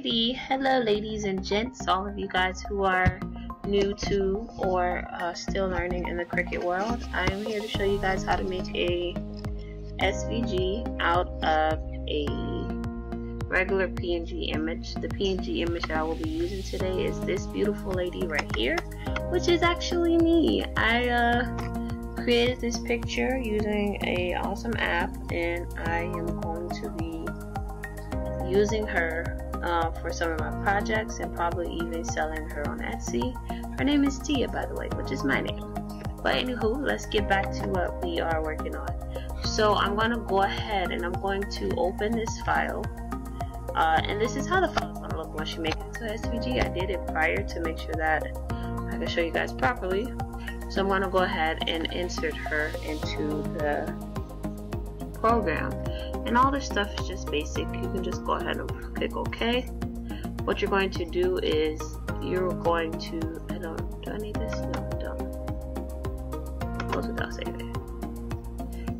3D. Hello ladies and gents, all of you guys who are new to or still learning in the Cricut world. I am here to show you guys how to make a SVG out of a regular PNG image. The PNG image that I will be using today is this beautiful lady right here, which is actually me. I created this picture using an awesome app, and I am going to be using her for some of my projects and probably even selling her on Etsy. Her name is Tia, by the way, which is my name. But anywho, let's get back to what we are working on. So I'm going to go ahead and I'm going to open this file. And this is how the file is going to look once you make it to SVG. I did it prior to make sure that I can show you guys properly. So I'm going to go ahead and insert her into the program. And all this stuff is just basic. You can just go ahead and click OK. What you're going to do is you're going to, do I need this? No, I don't. Close without saving.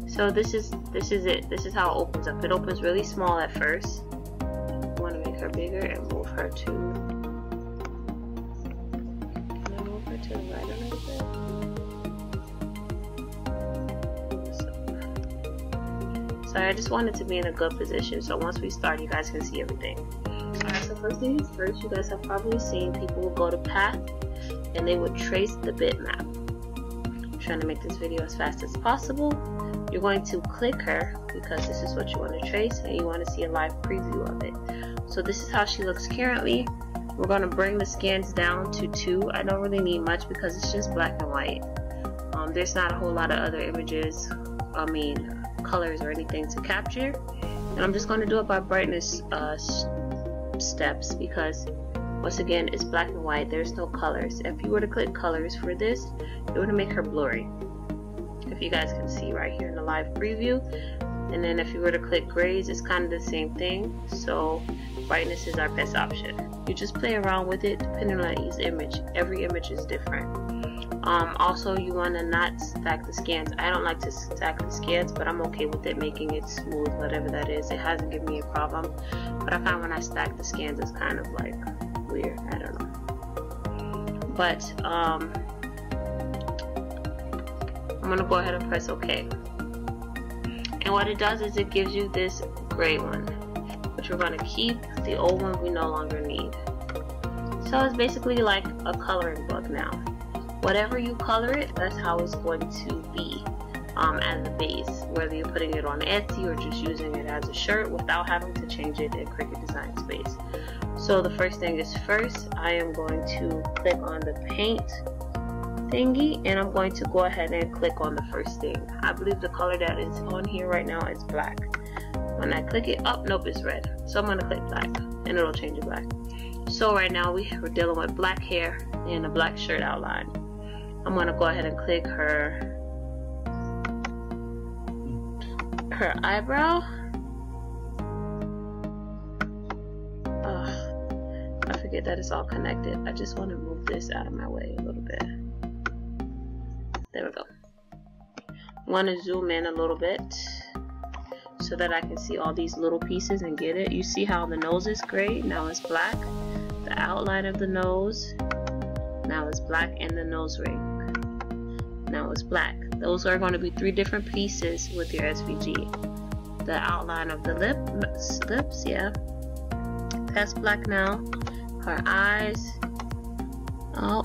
So this is it. This is how it opens up. It opens really small at first. You want to make her bigger and move her to. Can I move her to the right a little bit? So I just wanted to be in a good position, so once we start, you guys can see everything. Alright, so first things first, you guys have probably seen people go to path and they would trace the bitmap. I'm trying to make this video as fast as possible. You're going to click her because this is what you want to trace and you want to see a live preview of it. So this is how she looks currently. We're going to bring the scans down to 2. I don't really need much because it's just black and white. There's not a whole lot of other images, colors or anything to capture, and I'm just going to do it by brightness steps because once again it's black and white, there's no colors. If you were to click colors for this, it would make her blurry, if you guys can see right here in the live preview. And then if you were to click grays, it's kind of the same thing, so brightness is our best option. You just play around with it depending on each image. Every image is different. Also, you want to not stack the scans. I don't like to stack the scans, but I'm okay with it making it smooth, whatever that is. It hasn't given me a problem, but I find when I stack the scans it's kind of like weird. I don't know. But I'm going to go ahead and press OK. And what it does is it gives you this gray one, which we're going to keep. The old one we no longer need. So it's basically like a coloring book now. Whatever you color it, that's how it's going to be as the base, whether you're putting it on Etsy or just using it as a shirt without having to change it in Cricut Design Space. So the first thing is first, I am going to click on the paint thingy and I'm going to go ahead and click on the first thing. I believe the color that is on here right now is black. When I click it up, nope, it's red. So I'm going to click black and it'll change it black. So right now we're dealing with black hair and a black shirt outline. I'm going to go ahead and click her eyebrow. Ugh, I forget that it's all connected. I just want to move this out of my way a little bit. There we go. I want to zoom in a little bit so that I can see all these little pieces and get it. You see how the nose is gray, now it's black. The outline of the nose, now it's black, and the nose ring, now it's black. Those are going to be 3 different pieces with your SVG. The outline of the lips, yeah, that's black now. Her eyes, oh,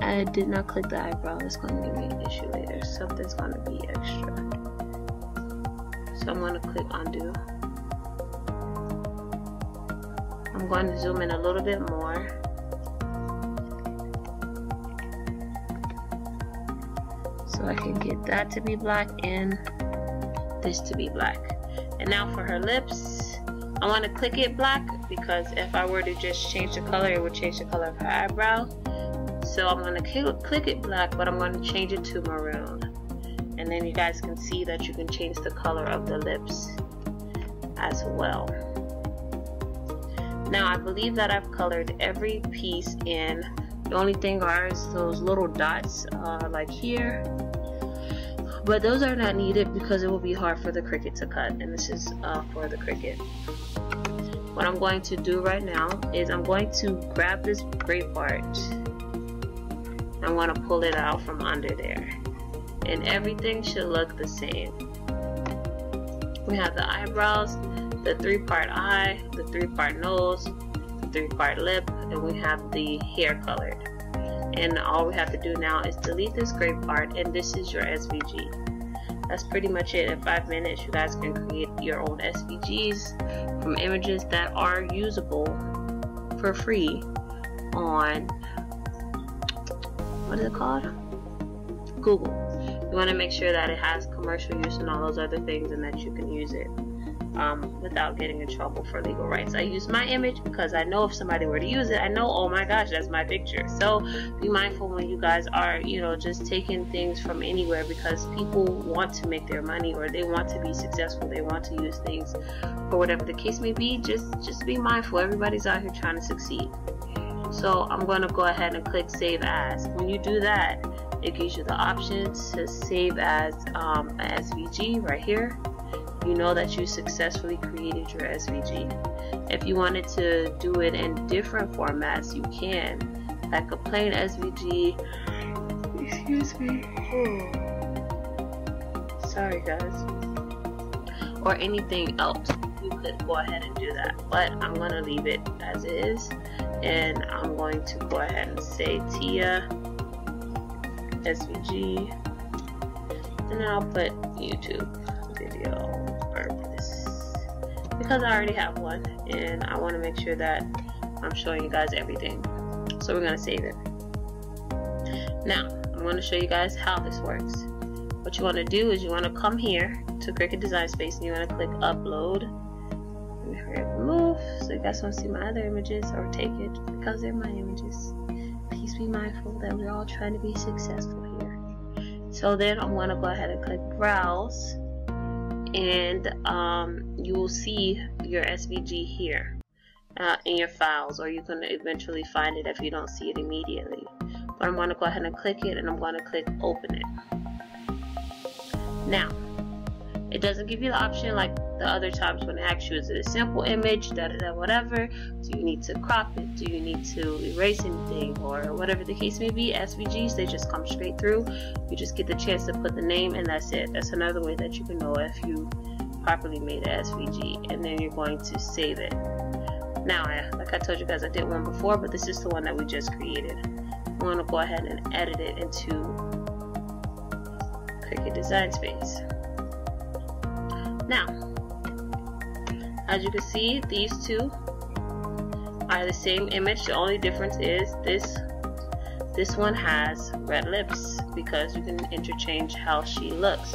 I did not click the eyebrow. It's going to give me an issue later. Something's going to be extra. So I'm going to click undo. I'm going to zoom in a little bit more. So I can get that to be black and this to be black. And now for her lips, I want to click it black because if I were to just change the color, it would change the color of her eyebrow. So I'm going to click it black, but I'm going to change it to maroon. And then you guys can see that you can change the color of the lips as well. Now I believe that I've colored every piece in. The only thing are those little dots like here, but those are not needed because it will be hard for the Cricut to cut, and this is for the Cricut. what I'm going to do right now is I'm going to grab this gray part. I want to pull it out from under there, and everything should look the same. We have the eyebrows, the three-part eye, the three-part nose, the three-part lip, and we have the hair colored. And all we have to do now is delete this gray part, and this is your SVG. That's pretty much it. In 5 minutes, you guys can create your own SVGs from images that are usable for free on, what is it called? Google. You want to make sure that it has commercial use and all those other things, and that you can use it without getting in trouble for legal rights. I use my image because I know if somebody were to use it, I know, oh my gosh, that's my picture. So be mindful when you guys are, you know, just taking things from anywhere, because people want to make their money, or they want to be successful, they want to use things for whatever the case may be. Just be mindful, everybody's out here trying to succeed. So I'm going to go ahead and click save as. When you do that, it gives you the option to save as an SVG right here. You know that you successfully created your SVG. If you wanted to do it in different formats, you can, like a plain SVG. Excuse me. Oh. Sorry guys. Or anything else, you could go ahead and do that. But I'm going to leave it as is, and I'm going to go ahead and say Tia SVG, and then I'll put YouTube video. Because I already have one, and I want to make sure that I'm showing you guys everything. So we're going to save it. Now, I'm going to show you guys how this works. What you want to do is you want to come here to Cricut Design Space, and you want to click Upload. Let me hurry up and move so you guys don't see my other images, or take it because they're my images. Please be mindful that we're all trying to be successful here. So then I'm going to go ahead and click Browse. And you will see your SVG here in your files, or you can eventually find it if you don't see it immediately. But I'm going to go ahead and click it, and I'm going to click open it. Now, it doesn't give you the option like the other times when it asks you, is it a simple image, whatever, do you need to crop it, do you need to erase anything, or whatever the case may be. SVGs, they just come straight through. You just get the chance to put the name, and that's it. That's another way that you can know if you properly made an SVG, and then you're going to save it. Now, like I told you guys, I did one before, but this is the one that we just created. I'm going to go ahead and edit it into Cricut Design Space. Now, as you can see, these two are the same image. The only difference is this one has red lips, because you can interchange how she looks.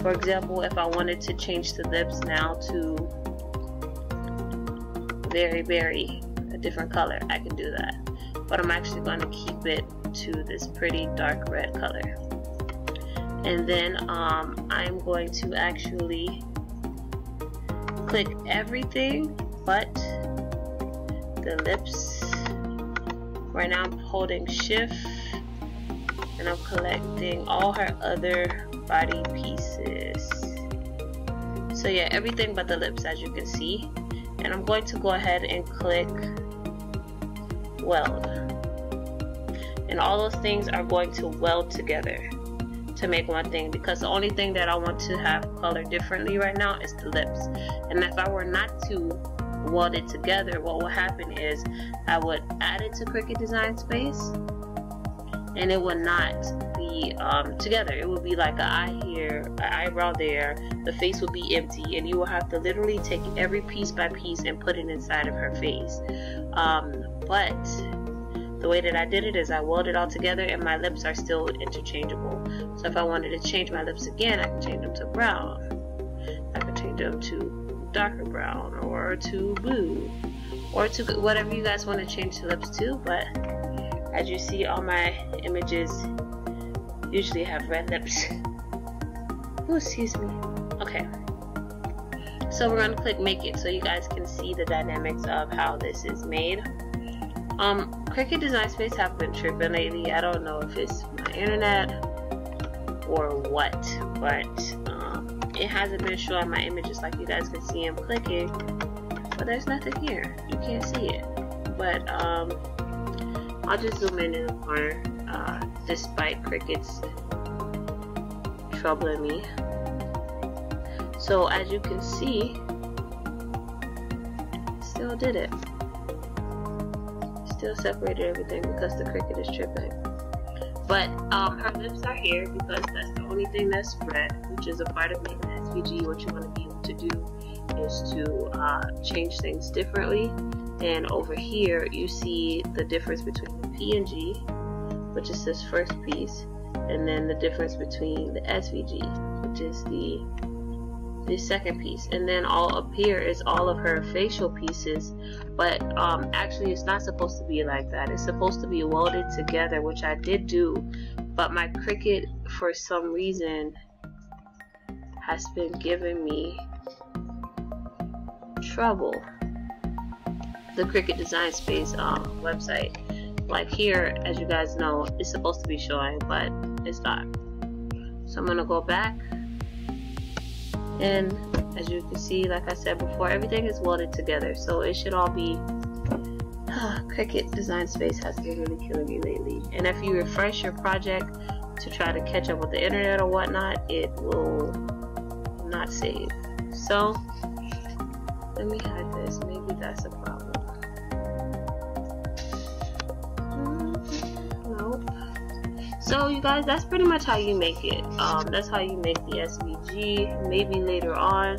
For example, if I wanted to change the lips now to very, very a different color, I can do that. But I'm actually going to keep it to this pretty dark red color. And then I'm going to actually click everything but the lips. Right now I'm holding shift, and I'm collecting all her other body pieces. So yeah, everything but the lips, as you can see. And I'm going to go ahead and click weld, and all those things are going to weld together to make one thing, because the only thing that I want to have colored differently right now is the lips. And if I were not to weld it together, what will happen is I would add it to Cricut Design Space, and it would not be together. It would be like an eye here, an eyebrow there, the face would be empty, and you will have to literally take every piece by piece and put it inside of her face. But the way that I did it is I welded it all together, and my lips are still interchangeable. So if I wanted to change my lips again, I can change them to brown. I can change them to darker brown, or to blue, or to whatever you guys want to change the lips to. But as you see, all my images usually have red lips. Ooh, excuse me. Okay. So we're going to click make it so you guys can see the dynamics of how this is made. Cricut Design Space have been tripping lately. I don't know if it's my internet or what, but it hasn't been showing my images like you guys can see. I'm clicking, But there's nothing here. You can't see it. But I'll just zoom in the corner, despite Cricut's troubling me. So as you can see, still did it. Still separated everything because the Cricut is tripping. But her lips are here because that's the only thing that's red, which is a part of making SVG. What you want to be able to do is to change things differently. And over here you see the difference between the PNG, which is this first piece, and then the difference between the SVG, which is the second piece. And then all up here is all of her facial pieces, but actually it's not supposed to be like that. It's supposed to be welded together, which I did do, but my Cricut for some reason has been giving me trouble. The Cricut Design Space website, like here, as you guys know, it's supposed to be showing, but it's not. So I'm gonna go back, and as you can see, like I said before, everything is welded together, so it should all be Cricut Design Space has been really killing me lately. And if you refresh your project to try to catch up with the internet or whatnot, it will not save. So let me hide this. Maybe that's a problem. So you guys, that's pretty much how you make it. That's how you make the SVG. Maybe later on.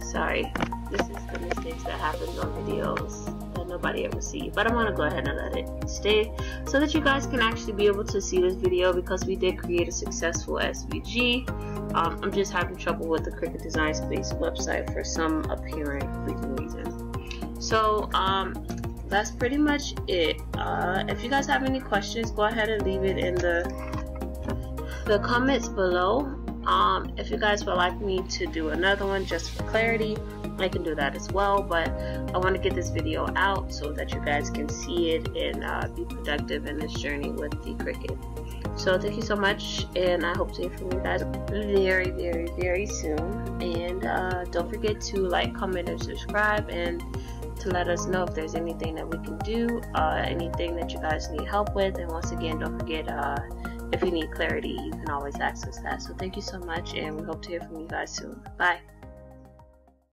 Sorry, this is the mistakes that happens on videos that nobody ever sees. But I'm gonna go ahead and let it stay so that you guys can actually be able to see this video, because we did create a successful SVG. I'm just having trouble with the Cricut Design Space website for some apparent freaking reason. So that's pretty much it. If you guys have any questions, go ahead and leave it in the comments below. If you guys would like me to do another one just for clarity, I can do that as well, but I want to get this video out so that you guys can see it and be productive in this journey with the Cricut. So thank you so much, and I hope to hear from you guys very, very, very soon. And don't forget to like, comment, and subscribe, and to let us know if there's anything that we can do, anything that you guys need help with. And once again, don't forget, if you need clarity, you can always access that. So thank you so much, and we hope to hear from you guys soon. Bye.